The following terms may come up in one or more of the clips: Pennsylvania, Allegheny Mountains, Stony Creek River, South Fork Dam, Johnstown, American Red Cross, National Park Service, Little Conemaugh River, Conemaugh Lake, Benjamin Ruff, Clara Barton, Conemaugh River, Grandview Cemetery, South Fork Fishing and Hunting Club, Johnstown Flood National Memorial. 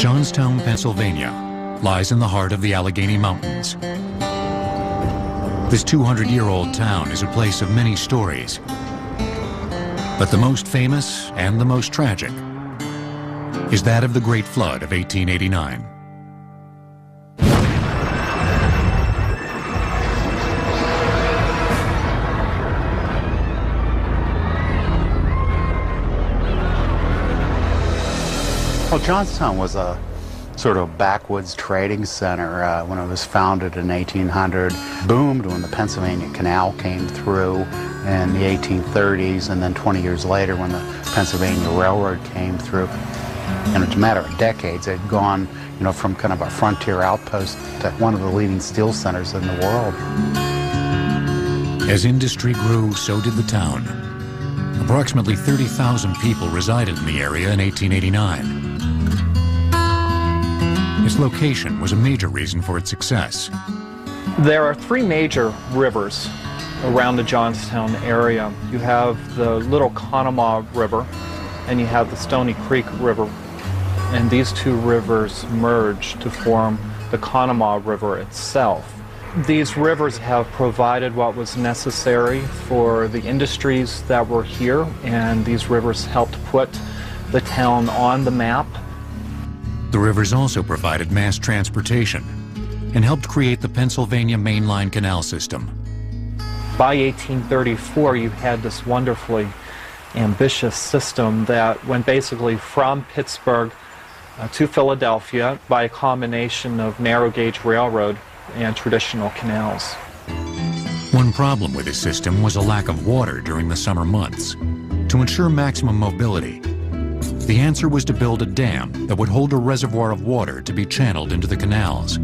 Johnstown, Pennsylvania, lies in the heart of the Allegheny Mountains. This 200-year-old town is a place of many stories, but the most famous and the most tragic is that of the Great Flood of 1889. Well, Johnstown was a sort of backwoods trading center when it was founded in 1800. Boomed when the Pennsylvania Canal came through in the 1830s, and then 20 years later when the Pennsylvania Railroad came through. And it's a matter of decades. It had gone, you know, from kind of a frontier outpost to one of the leading steel centers in the world. As industry grew, so did the town. Approximately 30,000 people resided in the area in 1889. Its location was a major reason for its success. There are three major rivers around the Johnstown area. You have the Little Conemaugh River, and you have the Stony Creek River. And these two rivers merge to form the Conemaugh River itself. These rivers have provided what was necessary for the industries that were here, and these rivers helped put the town on the map. The rivers also provided mass transportation and helped create the Pennsylvania Main Line canal system. By 1834, you had this wonderfully ambitious system that went basically from Pittsburgh to Philadelphia by a combination of narrow gauge railroad and traditional canals. One problem with this system was a lack of water during the summer months. To ensure maximum mobility, the answer was to build a dam that would hold a reservoir of water to be channeled into the canals.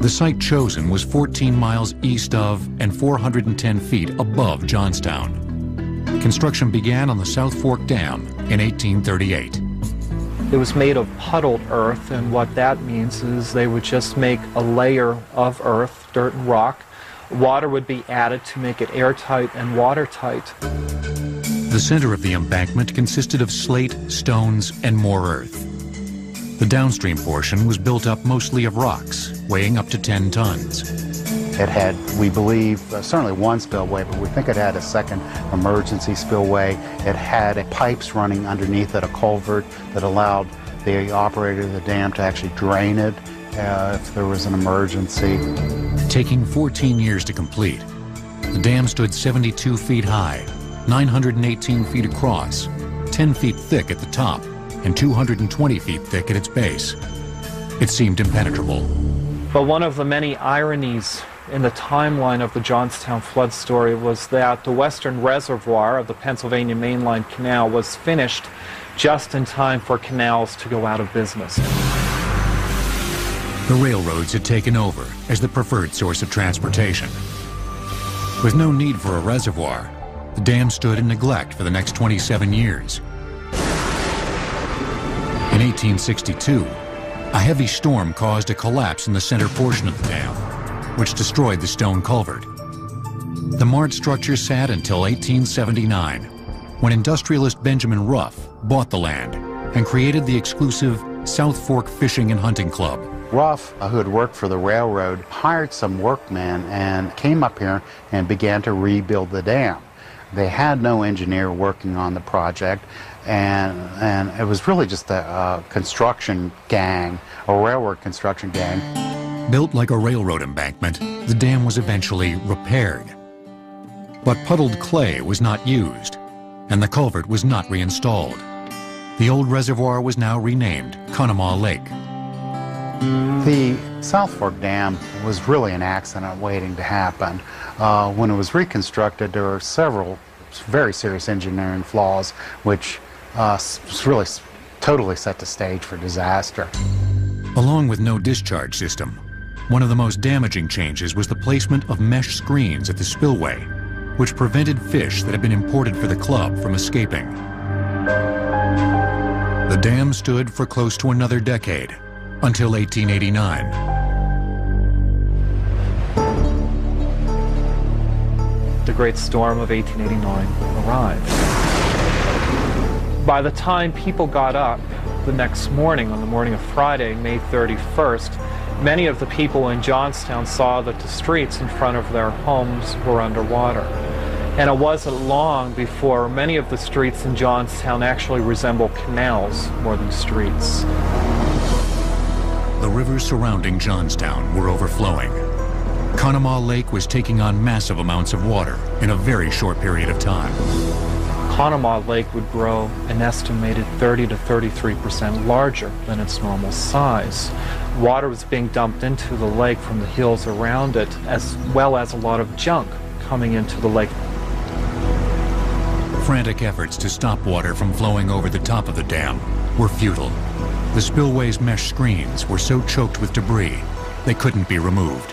The site chosen was 14 miles east of and 410 feet above Johnstown. Construction began on the South Fork Dam in 1838. It was made of puddled earth, and what that means is they would just make a layer of earth, dirt and rock. Water would be added to make it airtight and watertight. The center of the embankment consisted of slate, stones, and more earth. The downstream portion was built up mostly of rocks, weighing up to 10 tons. It had, we believe, certainly one spillway, but we think it had a second emergency spillway. It had pipes running underneath it, a culvert that allowed the operator of the dam to actually drain it if there was an emergency. Taking 14 years to complete, the dam stood 72 feet high, 918 feet across, 10 feet thick at the top, and 220 feet thick at its base. It seemed impenetrable. But one of the many ironies in the timeline of the Johnstown flood story was that the western reservoir of the Pennsylvania Main Line Canal was finished just in time for canals to go out of business. The railroads had taken over as the preferred source of transportation. With no need for a reservoir, the dam stood in neglect for the next 27 years. In 1862, a heavy storm caused a collapse in the center portion of the dam, which destroyed the stone culvert. The marred structure sat until 1879, when industrialist Benjamin Ruff bought the land and created the exclusive South Fork Fishing and Hunting Club. Ruff, who had worked for the railroad, hired some workmen and came up here and began to rebuild the dam. They had no engineer working on the project, and it was really just a construction gang, a railroad construction gang. Built like a railroad embankment, the dam was eventually repaired. But puddled clay was not used, and the culvert was not reinstalled. The old reservoir was now renamed Conemaugh Lake. The South Fork Dam was really an accident waiting to happen. When it was reconstructed, there were several very serious engineering flaws, which really totally set the stage for disaster. Along with no discharge system, one of the most damaging changes was the placement of mesh screens at the spillway, which prevented fish that had been imported for the club from escaping. The dam stood for close to another decade, until 1889. the great storm of 1889 arrived. By the time people got up the next morning, on the morning of Friday, May 31st, many of the people in Johnstown saw that the streets in front of their homes were underwater. And it wasn't long before many of the streets in Johnstown actually resemble canals more than streets. The rivers surrounding Johnstown were overflowing. Conemaugh Lake was taking on massive amounts of water in a very short period of time. Conemaugh Lake would grow an estimated 30% to 33% larger than its normal size. Water was being dumped into the lake from the hills around it, as well as a lot of junk coming into the lake. Frantic efforts to stop water from flowing over the top of the dam were futile. The spillway's mesh screens were so choked with debris they couldn't be removed.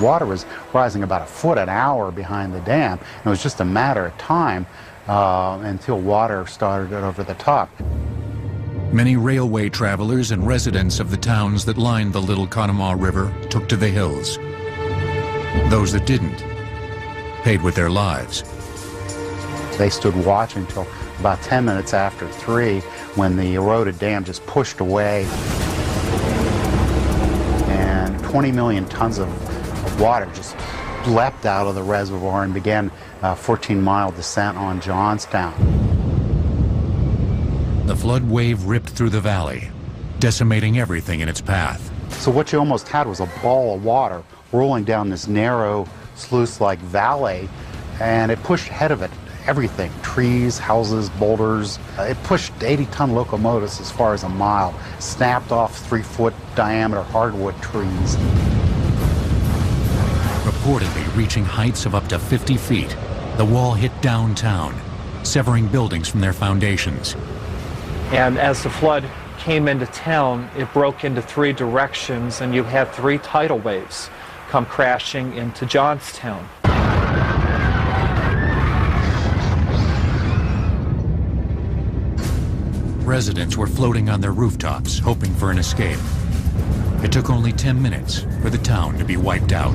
Water was rising about a foot an hour behind the dam, and it was just a matter of time until water started over the top. Many railway travelers and residents of the towns that lined the Little Conemaugh River took to the hills. Those that didn't paid with their lives. They stood watching until about 10 minutes after 3 when the eroded dam just pushed away. And 20 million tons of water just leapt out of the reservoir and began a 14-mile descent on Johnstown. The flood wave ripped through the valley, decimating everything in its path. So what you almost had was a ball of water rolling down this narrow sluice-like valley, and it pushed ahead of it. Everything, trees, houses, boulders. It pushed 80-ton locomotives as far as a mile, snapped off 3-foot diameter hardwood trees. Reportedly reaching heights of up to 50 feet, the wall hit downtown, severing buildings from their foundations. And as the flood came into town, it broke into 3 directions, and you had 3 tidal waves come crashing into Johnstown. Residents were floating on their rooftops, hoping for an escape. It took only 10 minutes for the town to be wiped out.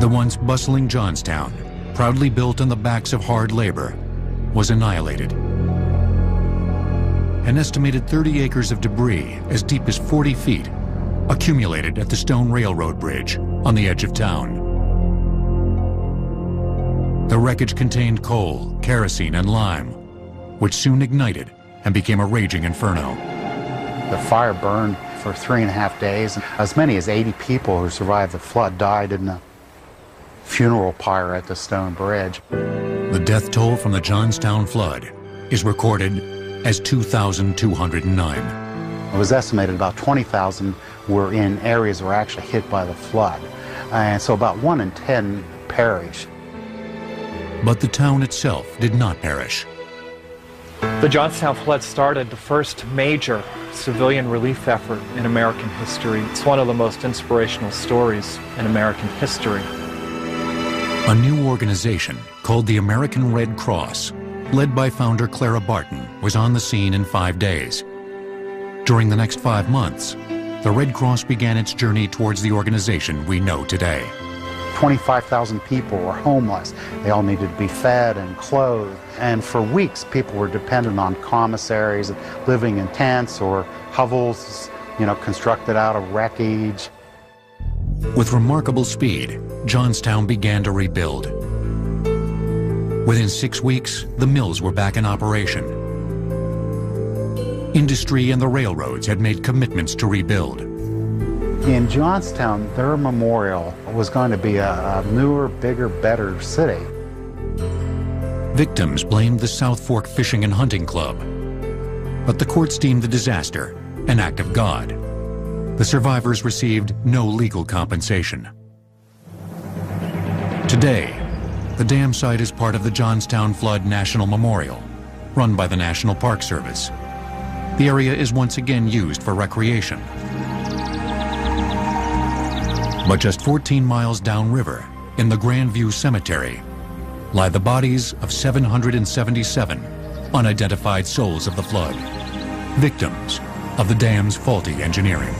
The once bustling Johnstown, proudly built on the backs of hard labor, was annihilated. An estimated 30 acres of debris, as deep as 40 feet, accumulated at the stone railroad bridge on the edge of town. The wreckage contained coal, kerosene, and lime, which soon ignited and became a raging inferno. The fire burned for 3.5 days, and as many as 80 people who survived the flood died in the funeral pyre at the stone bridge. The death toll from the Johnstown flood is recorded as 2,209. It was estimated about 20,000 were in areas that were actually hit by the flood, and so about 1 in 10 perished. But the town itself did not perish. The Johnstown flood started the first major civilian relief effort in American history. It's one of the most inspirational stories in American history. A new organization called the American Red Cross, led by founder Clara Barton, was on the scene in 5 days. During the next 5 months, the Red Cross began its journey towards the organization we know today. 25,000 people were homeless. They all needed to be fed and clothed. And for weeks, people were dependent on commissaries, living in tents or hovels, constructed out of wreckage. With remarkable speed, Johnstown began to rebuild. Within 6 weeks, the mills were back in operation. Industry and the railroads had made commitments to rebuild. In Johnstown, their memorial was going to be a newer, bigger, better city. Victims blamed the South Fork Fishing and Hunting Club, but the courts deemed the disaster an act of God. The survivors received no legal compensation. Today, the dam site is part of the Johnstown Flood National Memorial, run by the National Park Service. The area is once again used for recreation. But just 14 miles downriver, in the Grandview Cemetery, lie the bodies of 777 unidentified souls of the flood, victims of the dam's faulty engineering.